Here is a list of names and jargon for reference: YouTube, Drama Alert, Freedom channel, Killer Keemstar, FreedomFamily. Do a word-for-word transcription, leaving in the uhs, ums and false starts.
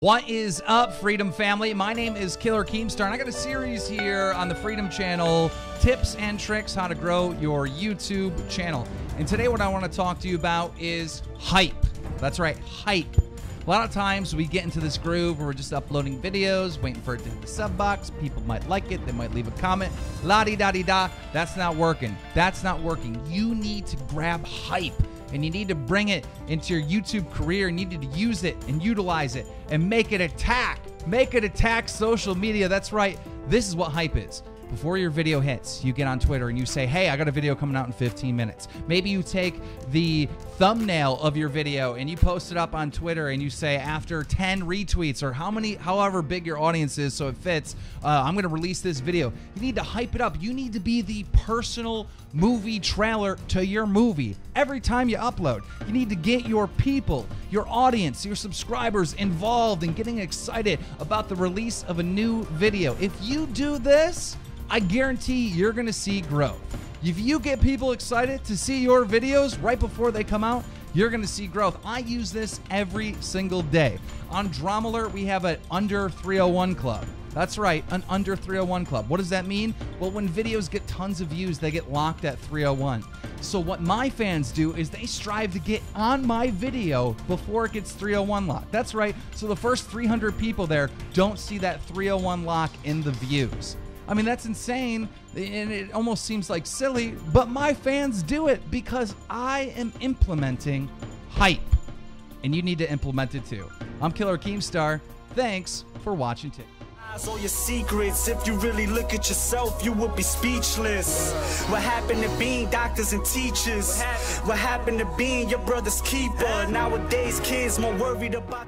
What is up, Freedom family? My name is Killer Keemstar, and I got a series here on the Freedom channel, tips and tricks how to grow your YouTube channel. And today what I want to talk to you about is hype. That's right, hype. A lot of times we get into this groove where we're just uploading videos, waiting for it to hit the sub box. People might like it, they might leave a comment, la-di-da-di-da. That's not working. That's not working. You need to grab hype. And you need to bring it into your YouTube career. You need to use it and utilize it and make it attack. Make it attack social media. That's right. This is what hype is. Before your video hits, you get on Twitter and you say, hey, I got a video coming out in fifteen minutes. Maybe you take the thumbnail of your video and you post it up on Twitter and you say, after ten retweets or how many, however big your audience is, so it fits, uh, I'm gonna release this video. You need to hype it up. You need to be the personal movie trailer to your movie. Every time you upload, you need to get your people, your audience, your subscribers involved and getting excited about the release of a new video. If you do this, I guarantee you're gonna see growth. If you get people excited to see your videos right before they come out, you're gonna see growth. I use this every single day. On Drama Alert, we have an under three oh one club. That's right, an under three oh one club. What does that mean? Well, when videos get tons of views, they get locked at three oh one. So what my fans do is they strive to get on my video before it gets three oh one locked. That's right, so the first three hundred people there don't see that three oh one lock in the views. I mean, that's insane, and it almost seems like silly, but my fans do it because I am implementing hype, and you need to implement it too. I'm Killer Keemstar. Thanks for watching today. All your secrets, if you really look at yourself, you would be speechless. What happened to being doctors and teachers? What happened to being your brother's keeper? Nowadays kids more worried about